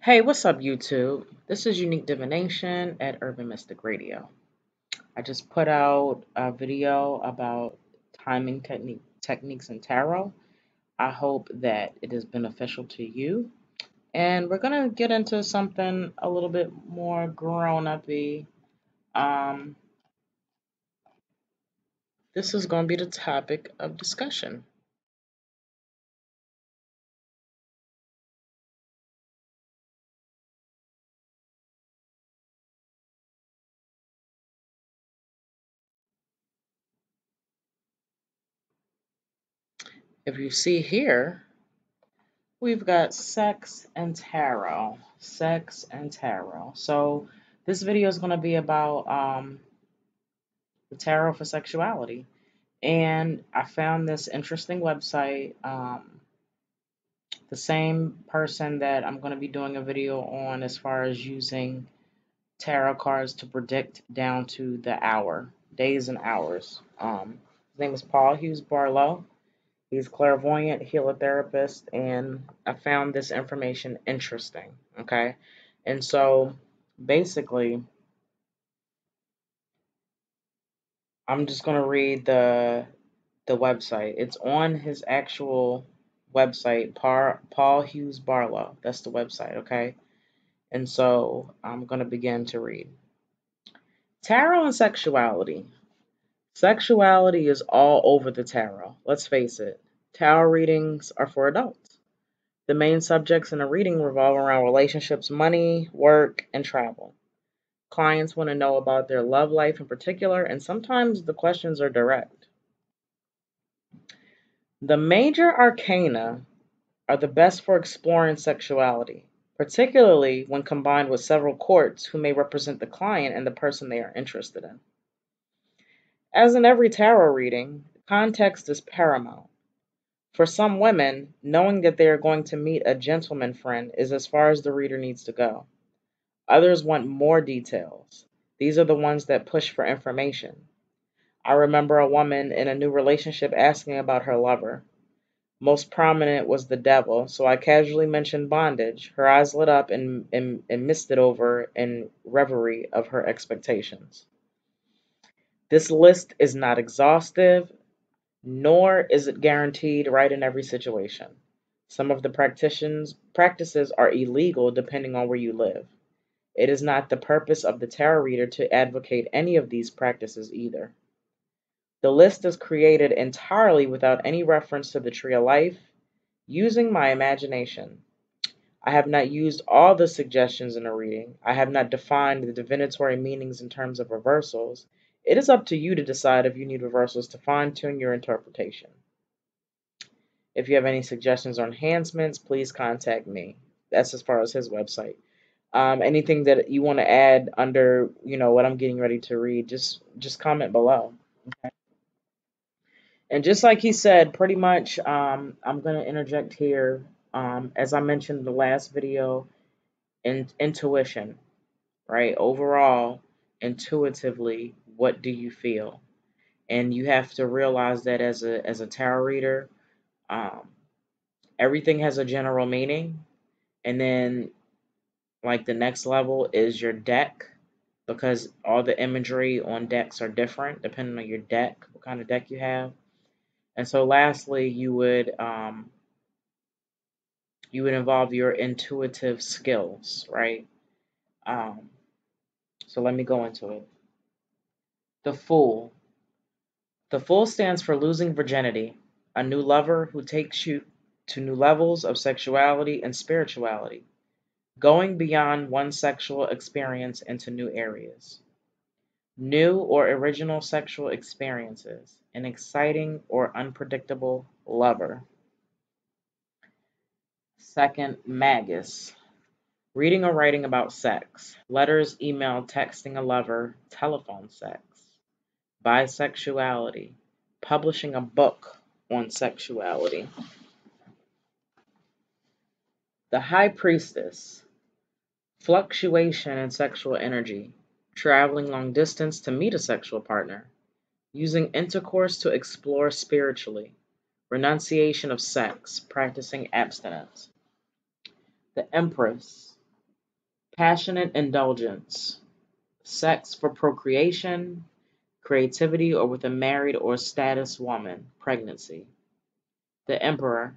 Hey, what's up, YouTube? This is Unique Divination at Urban Mystic Radio. I just put out a video about timing techniques in tarot. I hope that it is beneficial to you. And we're gonna get into something a little bit more grown-uppy. This is gonna be the topic of discussion. If you see here, we've got sex and tarot, sex and tarot. So this video is going to be about the tarot for sexuality. And I found this interesting website. The same person that I'm going to be doing a video on as far as using tarot cards to predict down to the hour, days and hours. His name is Paul Hughes Barlow. He's a clairvoyant, healer therapist, and I found this information interesting, okay? And so, basically, I'm just going to read the website. It's on his actual website, Paul Hughes Barlow. That's the website, okay? And so, I'm going to begin to read. Tarot and sexuality. Sexuality is all over the tarot. Let's face it, tarot readings are for adults. The main subjects in a reading revolve around relationships, money, work, and travel. Clients want to know about their love life in particular, and sometimes the questions are direct. The major arcana are the best for exploring sexuality, particularly when combined with several courts who may represent the client and the person they are interested in. As in every tarot reading, context is paramount. For some women, knowing that they are going to meet a gentleman friend is as far as the reader needs to go. Others want more details. These are the ones that push for information. I remember a woman in a new relationship asking about her lover. Most prominent was the devil, so I casually mentioned bondage. Her eyes lit up and misted over in reverie of her expectations. This list is not exhaustive, nor is it guaranteed right in every situation. Some of the practices are illegal depending on where you live. It is not the purpose of the tarot reader to advocate any of these practices either. The list is created entirely without any reference to the tree of life, using my imagination. I have not used all the suggestions in a reading. I have not defined the divinatory meanings in terms of reversals. It is up to you to decide if you need reversals to fine-tune your interpretation. If you have any suggestions or enhancements, please contact me. That's as far as his website. Anything that you want to add under, you know, what I'm getting ready to read, just comment below. Okay. And just like he said, pretty much, I'm going to interject here, as I mentioned in the last video, intuition, right? Overall, intuitively, what do you feel? And you have to realize that as a tarot reader, everything has a general meaning. And then, like, the next level is your deck, because all the imagery on decks are different depending on your deck, what kind of deck you have. And so lastly, you would involve your intuitive skills, right? So let me go into it. The Fool. The Fool stands for losing virginity, a new lover who takes you to new levels of sexuality and spirituality, going beyond one sexual experience into new areas. New or original sexual experiences, an exciting or unpredictable lover. Second, Magus. Reading or writing about sex, letters, email, texting a lover, telephone sex. Bisexuality, publishing a book on sexuality. The High Priestess, fluctuation in sexual energy, traveling long distance to meet a sexual partner, using intercourse to explore spiritually, renunciation of sex, practicing abstinence. The Empress, passionate indulgence, sex for procreation, creativity or with a married or status woman, pregnancy. The Emperor,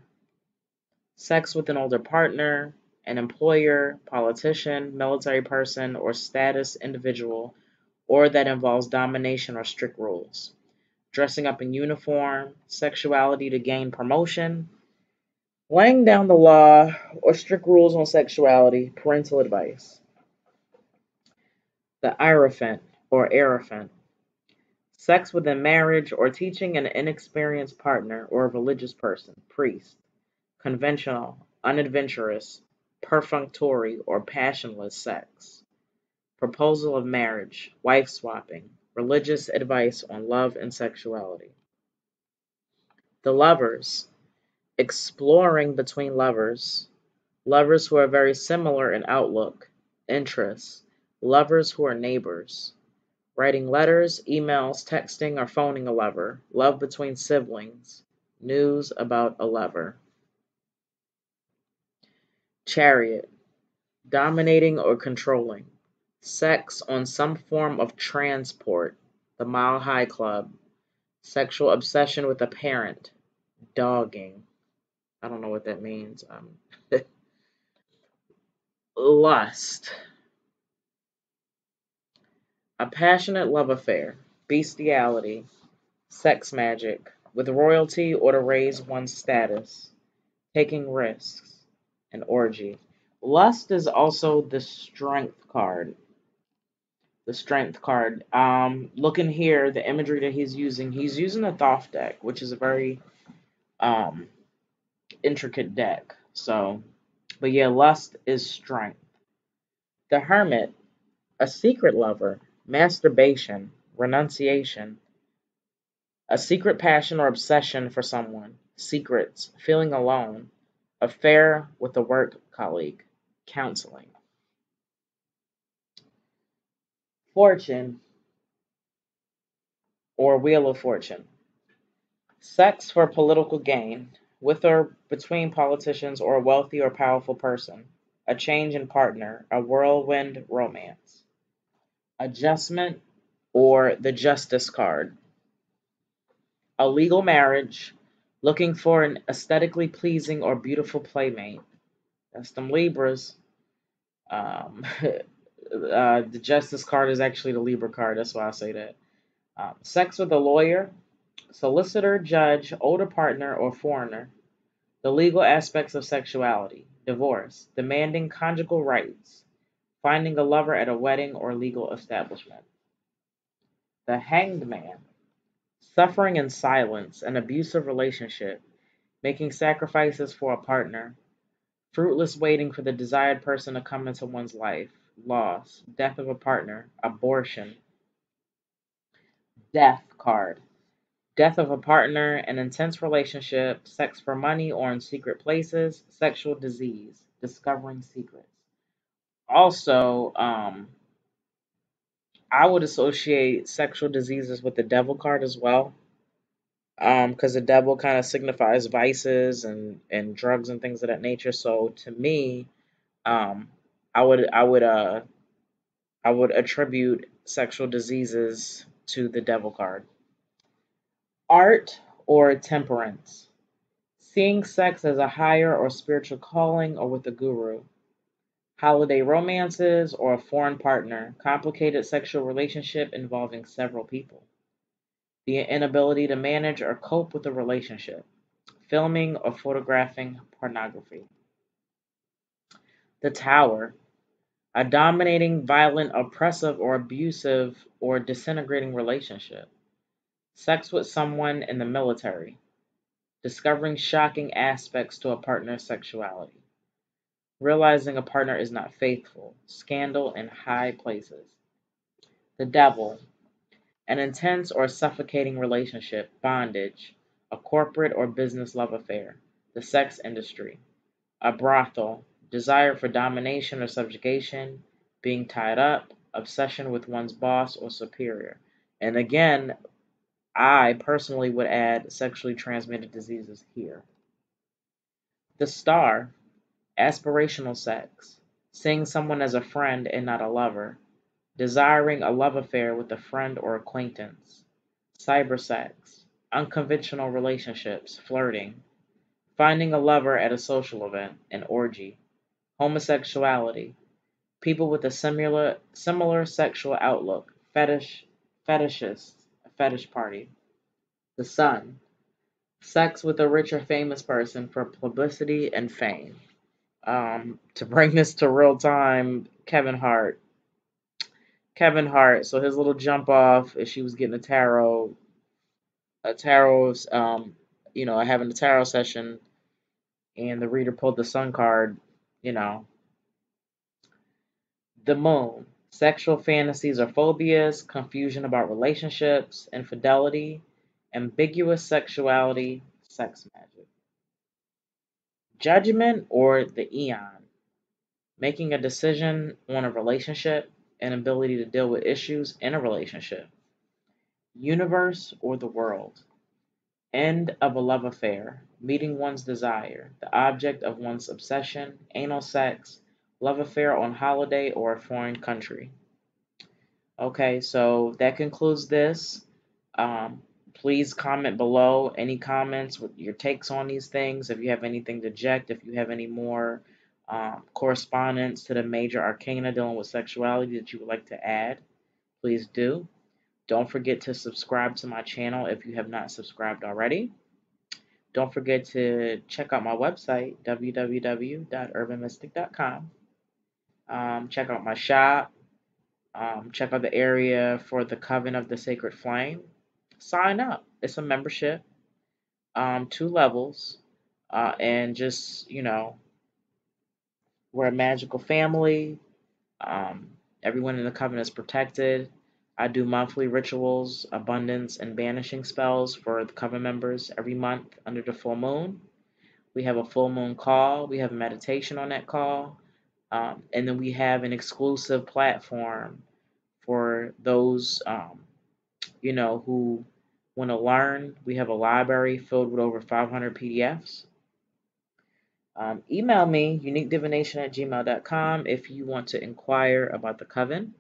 sex with an older partner, an employer, politician, military person, or status individual, or that involves domination or strict rules. Dressing up in uniform, sexuality to gain promotion, laying down the law or strict rules on sexuality, parental advice. The Hierophant or Aerophant, sex within marriage or teaching an inexperienced partner or a religious person, priest. Conventional, unadventurous, perfunctory, or passionless sex. Proposal of marriage, wife swapping, religious advice on love and sexuality. The Lovers, exploring between lovers who are very similar in outlook, interests, lovers who are neighbors, writing letters, emails, texting, or phoning a lover, love between siblings, news about a lover. Chariot, dominating or controlling, sex on some form of transport, the Mile High Club, sexual obsession with a parent, dogging. I don't know what that means. Lust, a passionate love affair, bestiality, sex magic, with royalty or to raise one's status, taking risks. An orgy. Lust is also the Strength card. The Strength card. Looking here, the imagery that he's using a Thoth deck, which is a very intricate deck. So, but yeah, lust is strength. The Hermit, a secret lover, masturbation, renunciation, a secret passion or obsession for someone, secrets, feeling alone, affair with a work colleague, counseling. Fortune or Wheel of Fortune, sex for political gain, with or between politicians or a wealthy or powerful person, a change in partner, a whirlwind romance. Adjustment or the Justice card, a legal marriage, looking for an aesthetically pleasing or beautiful playmate. That's them Libras. The Justice card is actually the Libra card. That's why I say that. Sex with a lawyer, solicitor, judge, older partner, or foreigner. The legal aspects of sexuality. Divorce. Demanding conjugal rights. Finding a lover at a wedding or legal establishment. The Hanged Man. Suffering in silence, an abusive relationship, making sacrifices for a partner, fruitless waiting for the desired person to come into one's life, loss, death of a partner, abortion. Death card, death of a partner, an intense relationship, sex for money or in secret places, sexual disease, discovering secrets. Also, I would associate sexual diseases with the Devil card as well, because the devil kind of signifies vices and drugs and things of that nature. So to me, I would attribute sexual diseases to the Devil card. Art or Temperance, seeing sex as a higher or spiritual calling or with a guru. Holiday romances or a foreign partner, complicated sexual relationship involving several people, the inability to manage or cope with a relationship, filming or photographing pornography. The Tower, a dominating, violent, oppressive, or abusive or disintegrating relationship, sex with someone in the military, discovering shocking aspects to a partner's sexuality. Realizing a partner is not faithful, scandal in high places. The Devil, an intense or suffocating relationship, bondage, a corporate or business love affair, the sex industry, a brothel, desire for domination or subjugation, being tied up, obsession with one's boss or superior. And again, I personally would add sexually transmitted diseases here. The Star, aspirational sex, seeing someone as a friend and not a lover, desiring a love affair with a friend or acquaintance, cybersex, unconventional relationships, flirting, finding a lover at a social event, an orgy, homosexuality, people with a similar sexual outlook, fetishists, a fetish party, the sun, sex with a rich or famous person for publicity and fame. To bring this to real time, Kevin Hart, so his little jump off is she was getting having a tarot session, and the reader pulled the sun card, The moon, sexual fantasies or phobias, confusion about relationships, infidelity, ambiguous sexuality, sex magic. Judgment or the eon, making a decision on a relationship, inability to deal with issues in a relationship. Universe or the world, end of a love affair, meeting one's desire, the object of one's obsession, anal sex, love affair on holiday or a foreign country. Okay, so that concludes this. Please comment below any comments with your takes on these things. If you have anything to object, if you have any more correspondence to the major arcana dealing with sexuality that you would like to add, please do. Don't forget to subscribe to my channel if you have not subscribed already. Don't forget to check out my website, www.urbanmystic.com. Check out my shop. Check out the area for the Coven of the Sacred Flame. Sign up. It's a membership, 2 levels, and just, we're a magical family. Everyone in the coven is protected. I do monthly rituals, abundance, and banishing spells for the coven members every month under the full moon. We have a full moon call. We have meditation on that call. And then we have an exclusive platform for those who want to learn. We have a library filled with over 500 PDFs. Email me, uniquedivination@gmail.com, if you want to inquire about the coven.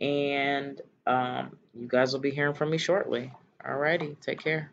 And you guys will be hearing from me shortly. Alrighty, take care.